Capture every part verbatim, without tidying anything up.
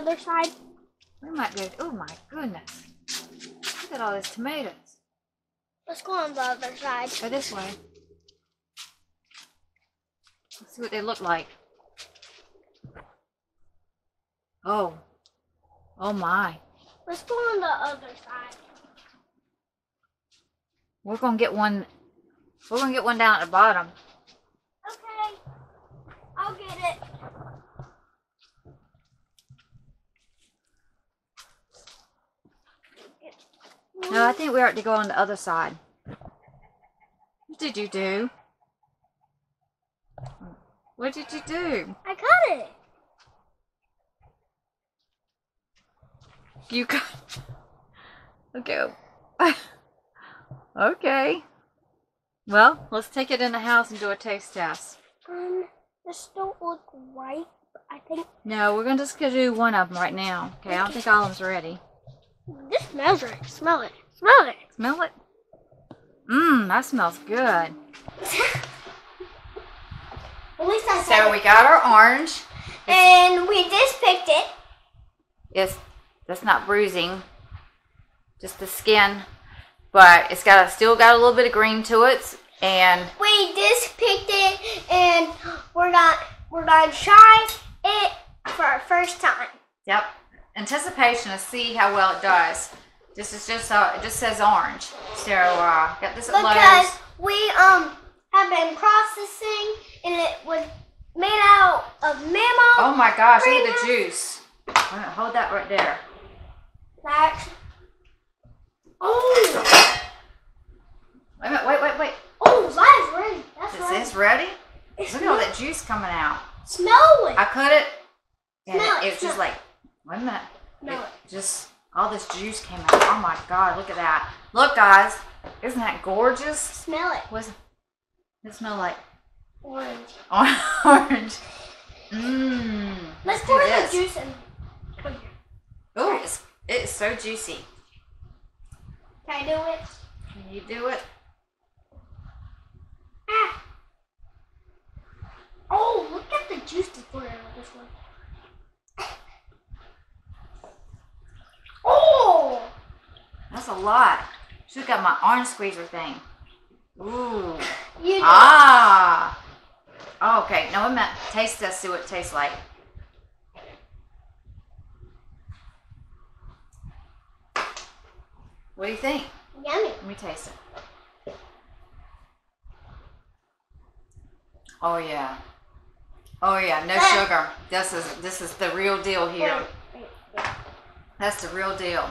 other side? We might be. Oh my goodness. Look at all these tomatoes. Let's go on the other side. Go this way. Let's see what they look like. Oh. Oh my. Let's go on the other side. We're gonna get one we're gonna get one down at the bottom. Okay. I'll get it. No, I think we ought to go on the other side. What did you do? What did you do? I cut it. You got okay. Okay. Well, let's take it in the house and do a taste test. Um, this don't look right, I think. No, we're gonna just gonna do one of them right now. Okay, okay. I don't think all of them's ready. This smells right. Smell it. Smell it. Smell it. Mmm, that smells good. At least I said. So we got our orange, and we just picked it. Yes. That's not bruising, just the skin, but it's got a, still got a little bit of green to it, and we just picked it, and we're gonna we're gonna try it for our first time. Yep, anticipation to see how well it does. This is just uh, it just says orange, so uh, got this at Lowe's. We um have been processing, and it was made out of mammal. Oh my gosh! Look at the juice. I'm gonna hold that right there. That. Oh! Wait a minute, wait, wait, wait. Oh, that is ready. That's is ready. This ready? It's Look at all that juice coming out. Smell it. I cut it, and smell it, it was just like, wait a minute. Smell it, it. Just, all this juice came out. Oh my God, look at that. Look, guys, isn't that gorgeous? Smell it. What's it smell like? Orange. Orange. Mmm. Let's, Let's pour the juice in. Come here. Oh, it's It's so juicy. Can I do it? Can you do it? Ah. Oh, look at the juice that's going out of this one. Oh! That's a lot. She's got my orange squeezer thing. Ooh. You know. Ah. Oh, okay. Now I'm gonna taste this, see what it tastes like. What do you think? Yummy. Let me taste it. Oh yeah. Oh yeah, no but, sugar. This is this is the real deal here. Wait, wait, wait. That's the real deal.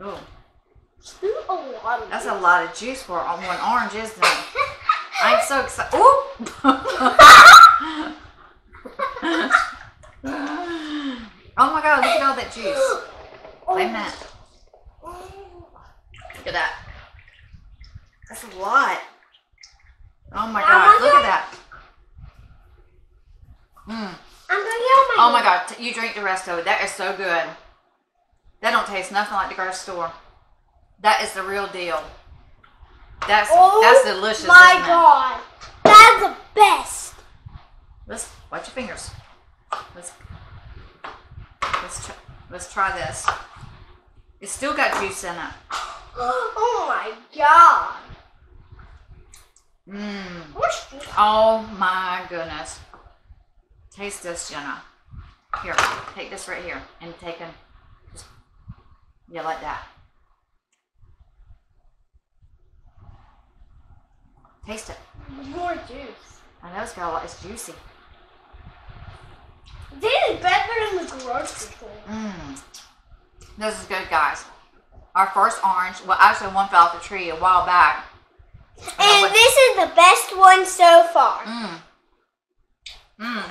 Oh. That's a lot of juice for on one orange, isn't it? I'm so excited. Ooh. Oh my God, look at all that juice. Wait a minute. Look at that. That's a lot. Oh my God, look at that. Mm. Oh my God, you drink the rest of it. That is so good. That don't taste nothing like the grocery store. That is the real deal. That's, oh that's delicious, isn't it? My God, that's the best. Let's watch your fingers. Let's let's try, let's try this. It's still got juice in it. Oh my God! Mmm. Oh my goodness! Taste this, Jenna. Here, take this right here and take it. Just, yeah, like that. Taste it. More juice. I know it's got a lot. It's juicy. This is better than the grocery store. Mmm. This is good, guys. Our first orange. Well, actually, one fell off the tree a while back. And what, this is the best one so far. Mmm. Mmm.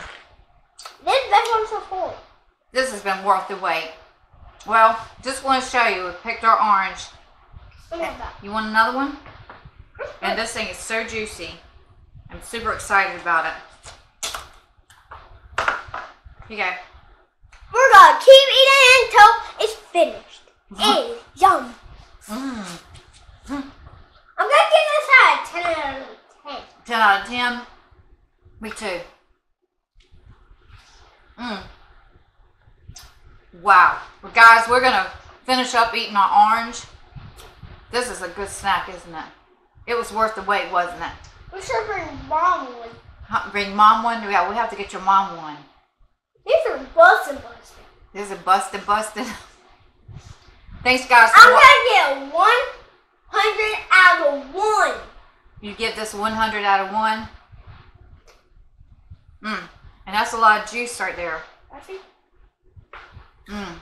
This is the best one so far. This has been worth the wait. Well, just want to show you. We picked our orange. You want another one? And this thing is so juicy. I'm super excited about it. Here you go. We're gonna keep eating it until it's finished. Hey, yum. Mm. I'm gonna give this a ten out of ten. ten out of ten. Me too. Mm. Wow. Well, guys, we're going to finish up eating our orange. This is a good snack, isn't it? It was worth the wait, wasn't it? We should bring mom one. Huh, bring mom one? Yeah, we have to get your mom one. These are busted, busted. These are busted, busted. Thanks, guys. I'm going to get one hundred out of one. You give this one hundred out of one? Mmm. And that's a lot of juice right there. Mmm.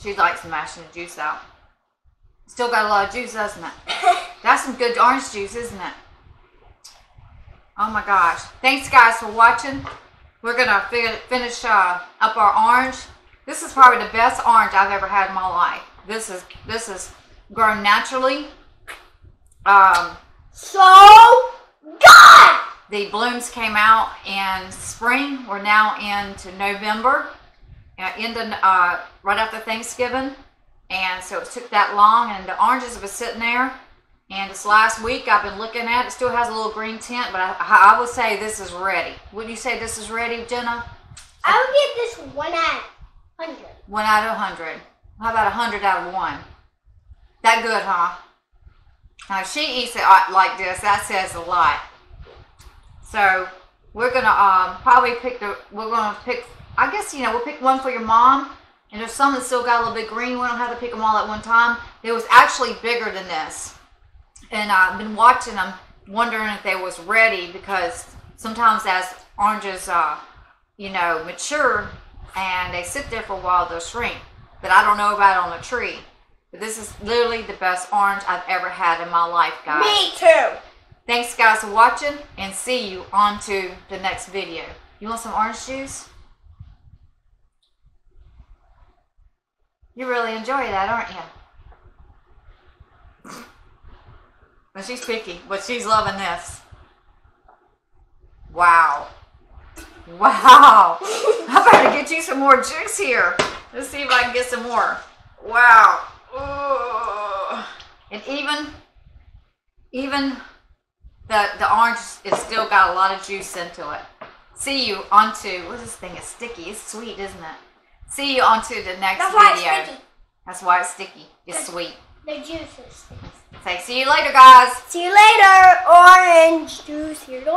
She likes smashing the juice out. Still got a lot of juice, doesn't it? That's some good orange juice, isn't it? Oh my gosh. Thanks, guys, for watching. We're going to finish uh, up our orange. This is probably the best orange I've ever had in my life. This is, this is grown naturally. Um, so good! The blooms came out in spring. We're now into November, uh, into, uh, right after Thanksgiving. And so it took that long, and the oranges have been sitting there. And this last week I've been looking at it. It still has a little green tint, but I, I would say this is ready. Would you say this is ready, Jenna? I would give this one out of one hundred. one out of one hundred. How about one hundred out of one? That good, huh? Now, if she eats it like this, that says a lot. So we're going to um, probably pick the, we're going to pick, I guess, you know, we'll pick one for your mom. And there's some that still got a little bit green. We don't have to pick them all at one time. It was actually bigger than this. And I've been watching them, wondering if they was ready, because sometimes as oranges, uh, you know, mature and they sit there for a while, they'll shrink. But I don't know about on a tree. But this is literally the best orange I've ever had in my life, guys. Me too. Thanks, guys, for watching, and see you on to the next video. You want some orange juice? You really enjoy that, aren't you? Well, she's picky, but she's loving this. Wow. Wow. I better get you some more juice here. Let's see if I can get some more. Wow. Ooh. And even, even the, the orange is still got a lot of juice into it. See you on to, what's this thing? It's sticky. It's sweet, isn't it? See you on to the next That's video. Why it's sticky. That's why it's sticky. It's sweet. The juice is sticky. Say, see you later, guys. See you later. Orange juice here.